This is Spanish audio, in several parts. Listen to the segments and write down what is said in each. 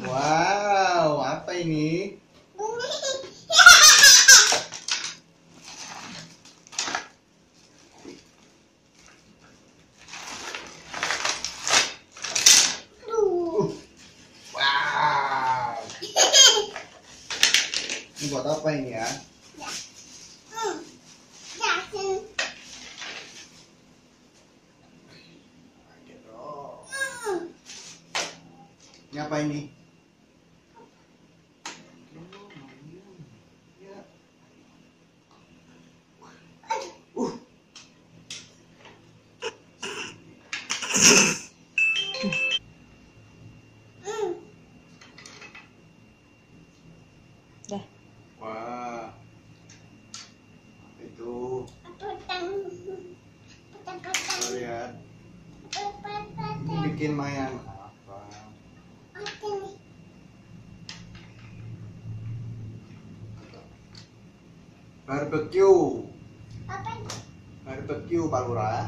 Wow, apa ini? Wow. Ini buat apa ini ya? Ini apa ini? Dah. Wah. Itu. Petang. Lihat. Bikin mainan apa? Barbecue. Apa itu? Barbecue, Pak Lurah.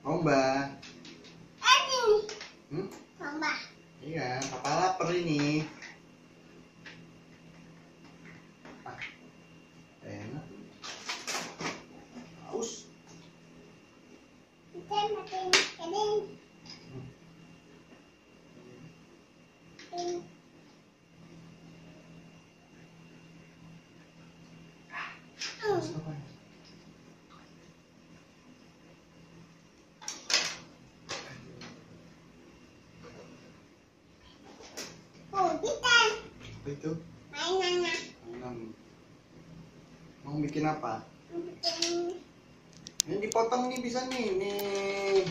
Lomba. Lomba. Iya, papa lapar ini. Ah, enak. Haus. Kita matiin. Itu mainan. Mau bikin apa? Ini dipotong nih bisa nih.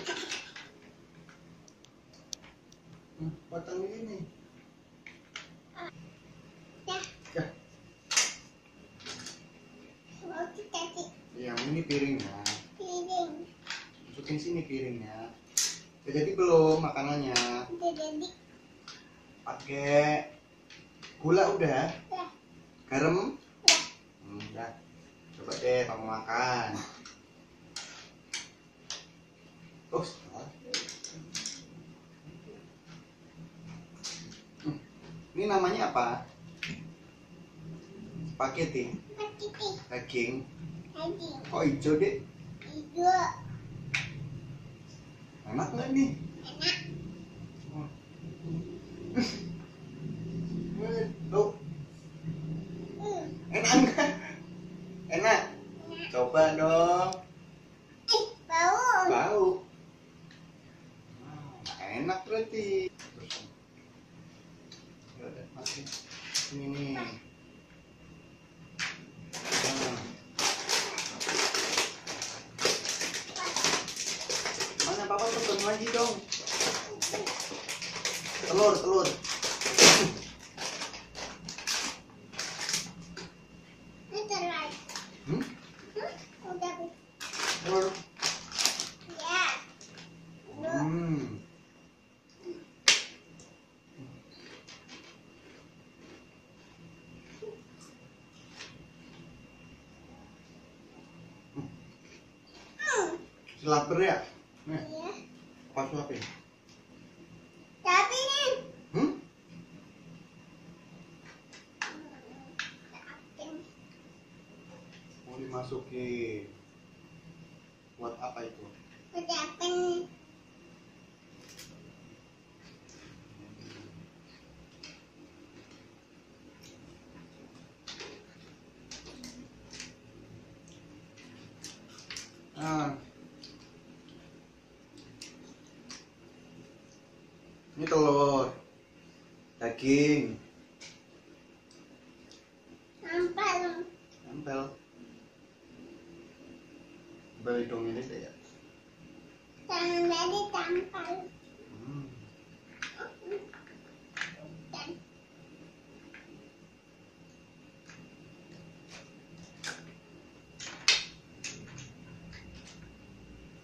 Potong ini. Ya. Mau dikasih. Ya ini piringnya. Masukin sini piringnya. Udah jadi belum makanannya? Udah jadi. Pakai gula udah? Ya. Garam? Ya. Udah. Coba deh kamu makan. Oh, ini namanya apa? Spaghetti. Daging. Kok hijau deh? Hijau. Enak nggak nih? Enak. Enak. Coba dong. Bau. Enak berarti. Ya udah masukin ini. Mana papa pesen lagi dong. Telur. Lapar ya? Nih. Iya. Apa suapin? Suapin. Mau dimasukin. Buat apa itu? Buat apa nih? Ini telur daging nempel beli dong ini saya jangan jadi tampal.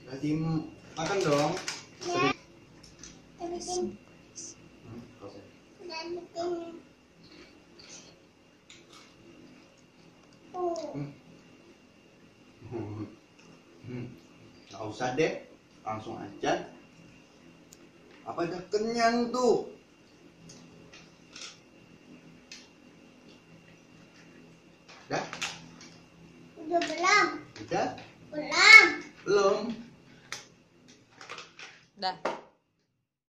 Jadi makan dong ya. Nggak usah deh, langsung aja. Apa udah kenyang tuh? Udah? Udah belum? Udah? Belum. Belum. Dah.